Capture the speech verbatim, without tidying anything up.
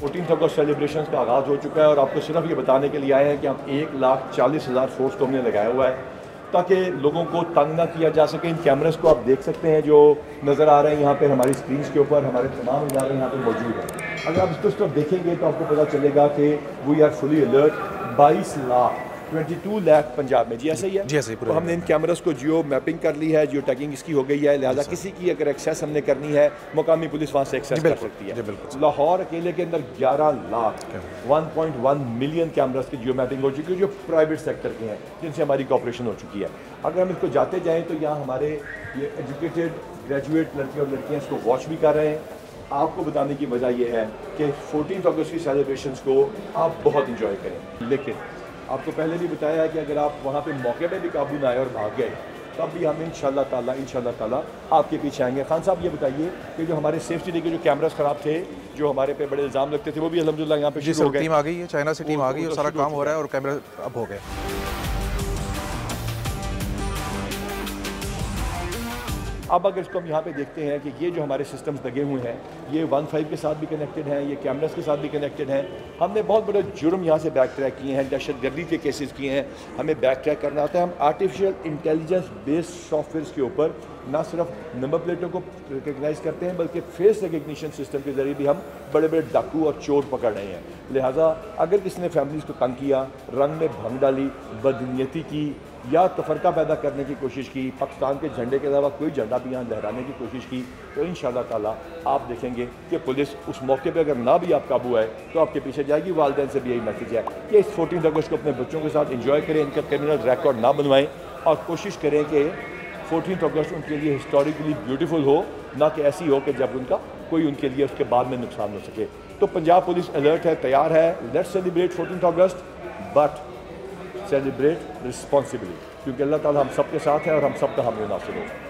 Fourteen अगस्त celebration का आगाज़ हो चुका है और आपको सिर्फ ये बताने के लिए आए हैं कि हम एक लाख चालीस हज़ार फोर्स को हमने लगाया हुआ है ताकि लोगों को तंग ना किया जा सके। इन कैमरास को आप देख सकते हैं जो नज़र आ रहे हैं यहाँ पे हमारी स्क्रीन्स के ऊपर, हमारे तमाम इदारे यहाँ पे मौजूद हैं। अगर आप इसको उस तरफ देखेंगे तो आपको पता चलेगा कि वी आर फुली अलर्ट। बाईस लाख बाईस लाख पंजाब में जी ऐसा ही है जी ऐसा ही तो हमने इन कैमरास को जियो मैपिंग कर ली है, जियो टैगिंग इसकी हो गई है, लिहाजा किसी की अगर एक्सेस हमने करनी है मुकामी पुलिस वहाँ से एक्सेस कर सकती है। लाहौर अकेले के अंदर ग्यारह लाख एक पॉइंट एक मिलियन कैमरास की जियो मैपिंग हो चुकी है जो प्राइवेट सेक्टर के हैं, जिनसे हमारी कॉपरेशन हो चुकी है। अगर हम इसको जाते जाएँ तो यहाँ हमारे ये एजुकेटेड ग्रेजुएट लड़के और लड़कियाँ इसको वॉच भी कर रहे हैं। आपको बताने की वजह यह है कि फोर्टीन अगस्त की सेलिब्रेशन को आप बहुत इंजॉय करें, लेकिन आपको पहले भी बताया है कि अगर आप वहाँ पे मौके पे भी काबू ना आए और भाग गए तब भी हम इंशाल्लाह ताला इंशाल्लाह ताला आपके पीछे आएंगे। खान साहब ये बताइए कि जो हमारे सेफ्टी डे के जो कैमरास ख़राब थे जो हमारे पे बड़े इल्ज़ाम लगते थे वो भी अल्हम्दुलिल्लाह यहाँ पे जी सब टीम आ गई है, चाइना से टीम आ गई है, सारा काम हो रहा है और कैमरा अब हो गए। अब अगर इसको हम यहाँ पर देखते हैं कि ये जो हमारे सिस्टम्स लगे हुए हैं ये वन फाइव के साथ भी कनेक्टेड हैं, ये कैमरास के साथ भी कनेक्टेड हैं। हमने बहुत बड़े जुर्म यहाँ से बैक ट्रैक किए हैं, दहशत गर्दी के केसेस किए हैं, हमें बैक ट्रैक करना आता है। हम आर्टिफिशियल इंटेलिजेंस बेस्ड सॉफ्टवेयर के ऊपर ना सिर्फ नंबर प्लेटों को रिकगनाइज़ करते हैं बल्कि फेस रिकगनीशन सिस्टम के ज़रिए भी हम बड़े बड़े डाकू और चोर पकड़ रहे हैं। लिहाजा अगर किसी ने फैमिलीज़ को तंग किया, रंग में भंग डाली, बदनीयती की या तफरका पैदा करने की कोशिश की, पाकिस्तान के झंडे के अलावा कोई झंडा भी यहाँ लहराने की कोशिश की तो इंशाल्लाह ताला आप देखेंगे कि पुलिस उस मौके पे अगर ना भी आप काबू आए तो आपके पीछे जाएगी। वालदैन से भी यही मैसेज है कि इस फोर्टीन अगस्त को अपने बच्चों के साथ एंजॉय करें, इनका क्रिमिनल रिकॉर्ड ना बनवाएं और कोशिश करें कि फोर्टीन अगस्त उनके लिए हिस्टोरिकली ब्यूटीफुल हो, ना कि ऐसी हो कि जब उनका कोई उनके लिए उसके बाद में नुकसान हो सके। तो पंजाब पुलिस अलर्ट है, तैयार है। लेट्स सेलिब्रेट फोर्टीन अगस्त बट सेलिब्रेट रिस्पॉन्सिबिलिटी, क्योंकि अल्लाह ताला हम सब के साथ है और हम सब का हामिल नासिर हो।